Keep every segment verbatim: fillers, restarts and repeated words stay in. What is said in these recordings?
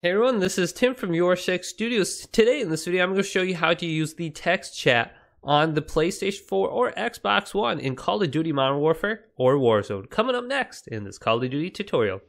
Hey everyone, this is Tim from YourSix Studios. Today in this video, I'm going to show you how to use the text chat on the PlayStation four or Xbox One in Call of Duty Modern Warfare or Warzone. Coming up next in this Call of Duty tutorial.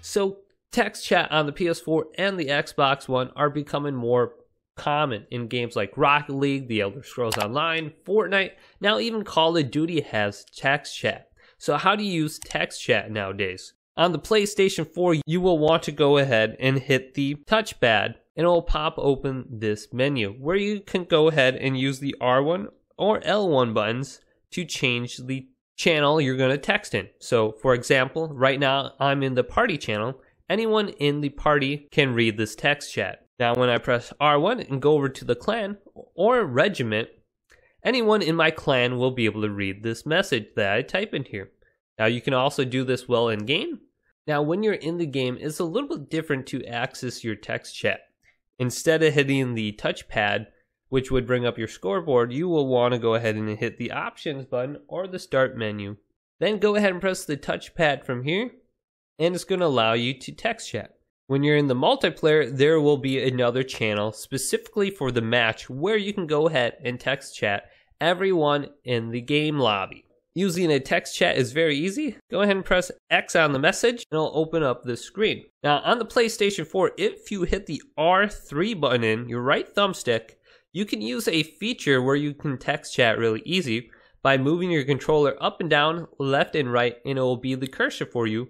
So text chat on the P S four and the Xbox One are becoming more common in games like Rocket League, The Elder Scrolls Online, Fortnite. Now even Call of Duty has text chat. So how do you use text chat nowadays? On the PlayStation four, you will want to go ahead and hit the touchpad and it will pop open this menu where you can go ahead and use the R one or L one buttons to change the channel you're going to text in. So for example, right now I'm in the party channel. Anyone in the party can read this text chat. Now when I press R one and go over to the clan or regiment, anyone in my clan will be able to read this message that I type in here. Now you can also do this while in game. Now when you're in the game, it's a little bit different to access your text chat. Instead of hitting the touchpad, which would bring up your scoreboard, you will want to go ahead and hit the options button or the start menu. Then go ahead and press the touchpad from here, and it's going to allow you to text chat. When you're in the multiplayer, there will be another channel specifically for the match where you can go ahead and text chat everyone in the game lobby. Using a text chat is very easy. Go ahead and press X on the message and it'll open up the screen. Now on the PlayStation four, if you hit the R three button in your right thumbstick, you can use a feature where you can text chat really easy by moving your controller up and down, left and right, and it will be the cursor for you.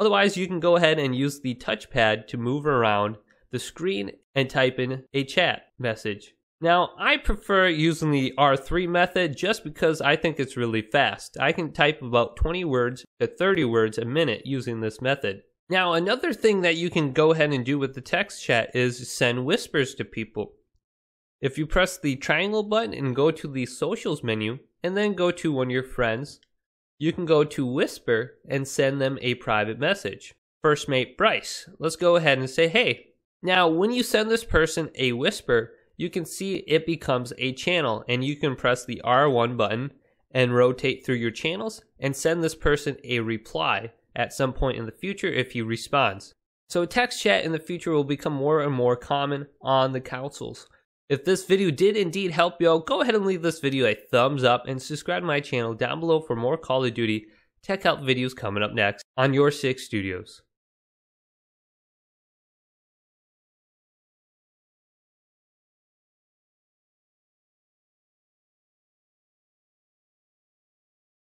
Otherwise, you can go ahead and use the touchpad to move around the screen and type in a chat message. Now, I prefer using the R three method just because I think it's really fast. I can type about twenty words to thirty words a minute using this method. Now, another thing that you can go ahead and do with the text chat is send whispers to people. If you press the triangle button and go to the socials menu and then go to one of your friends, you can go to Whisper and send them a private message. First mate Bryce, let's go ahead and say hey. Now when you send this person a whisper, you can see it becomes a channel and you can press the R one button and rotate through your channels and send this person a reply at some point in the future if he responds. So text chat in the future will become more and more common on the consoles. If this video did indeed help y'all, go ahead and leave this video a thumbs up and subscribe to my channel down below for more Call of Duty tech help videos coming up next on YourSix Studios.